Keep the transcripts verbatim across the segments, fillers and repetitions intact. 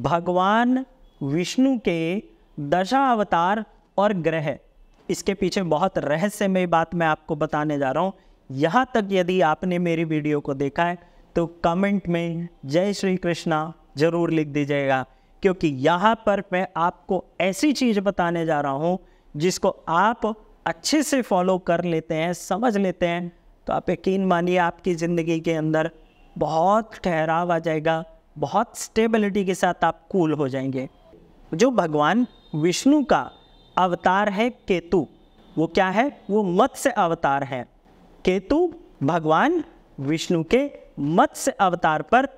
भगवान विष्णु के दशा अवतार और ग्रह, इसके पीछे बहुत रहस्यमय बात मैं आपको बताने जा रहा हूँ। यहाँ तक यदि आपने मेरी वीडियो को देखा है तो कमेंट में जय श्री कृष्णा ज़रूर लिख दीजिएगा, क्योंकि यहाँ पर मैं आपको ऐसी चीज़ बताने जा रहा हूँ जिसको आप अच्छे से फॉलो कर लेते हैं, समझ लेते हैं तो आप यकीन मानिए आपकी ज़िंदगी के अंदर बहुत ठहराव आ जाएगा, बहुत स्टेबिलिटी के साथ आप कूल हो जाएंगे। जो भगवान विष्णु का अवतार है केतु, वो क्या है? वो मत्स्य अवतार है। केतु भगवान विष्णु के मत्स्य अवतार पर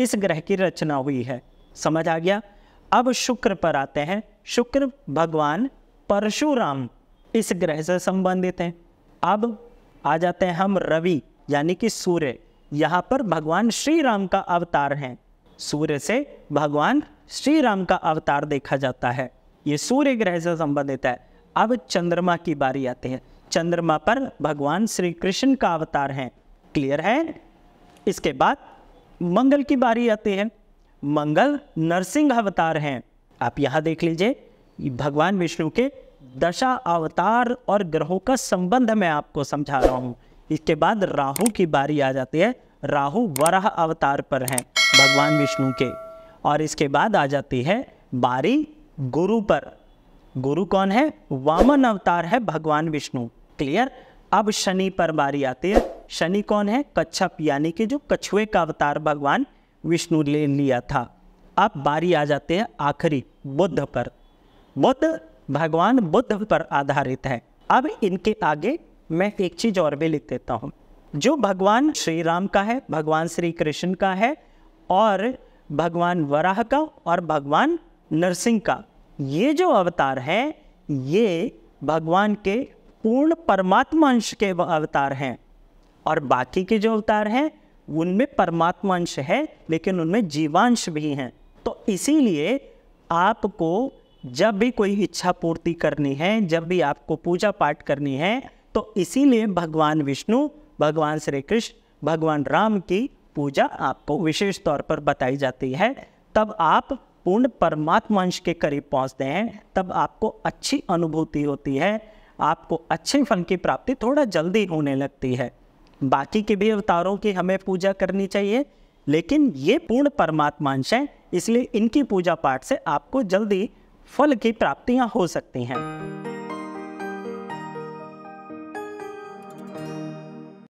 इस ग्रह की रचना हुई है। समझ आ गया। अब शुक्र पर आते हैं। शुक्र भगवान परशुराम इस ग्रह से संबंधित हैं। अब आ जाते हैं हम रवि यानी कि सूर्य। यहाँ पर भगवान श्री राम का अवतार है। सूर्य से भगवान श्री राम का अवतार देखा जाता है। ये सूर्य ग्रह से संबंधित है। अब चंद्रमा की बारी आते हैं। चंद्रमा पर भगवान श्री कृष्ण का अवतार है। क्लियर है। इसके बाद मंगल की बारी आती है। मंगल नरसिंह अवतार हैं। आप यहाँ देख लीजिए, भगवान विष्णु के दशा अवतार और ग्रहों का संबंध मैं आपको समझा रहा हूँ। इसके बाद राहु की बारी आ जाती है। राहु वराह अवतार पर हैं भगवान विष्णु के। और इसके बाद आ जाती है बारी गुरु पर। गुरु कौन है? वामन अवतार है भगवान विष्णु। क्लियर। अब शनि पर बारी आती है। शनि कौन है? कच्छप यानी कि जो कछुए का अवतार भगवान विष्णु ले लिया था। अब बारी आ जाते हैं आखिरी बुद्ध पर। बुद्ध भगवान बुद्ध पर आधारित है। अब इनके आगे मैं एक चीज और भी लिख देता हूँ, जो भगवान श्री राम का है, भगवान श्री कृष्ण का है, और भगवान वराह का और भगवान नरसिंह का। ये जो अवतार है ये भगवान के पूर्ण परमात्मांश के अवतार हैं, और बाकी के जो अवतार हैं उनमें परमात्मांश है लेकिन उनमें जीवांश भी हैं। तो इसीलिए आपको जब भी कोई इच्छा पूर्ति करनी है, जब भी आपको पूजा पाठ करनी है, तो इसीलिए भगवान विष्णु, भगवान श्री कृष्ण, भगवान राम की पूजा आपको विशेष तौर पर बताई जाती है। तब आप पूर्ण परमात्मांश के करीब पहुँचते हैं, तब आपको अच्छी अनुभूति होती है, आपको अच्छे फल की प्राप्ति थोड़ा जल्दी होने लगती है। बाकी के भी अवतारों की हमें पूजा करनी चाहिए, लेकिन ये पूर्ण परमात्मांश हैं, इसलिए इनकी पूजा पाठ से आपको जल्दी फल की प्राप्तियाँ हो सकती हैं।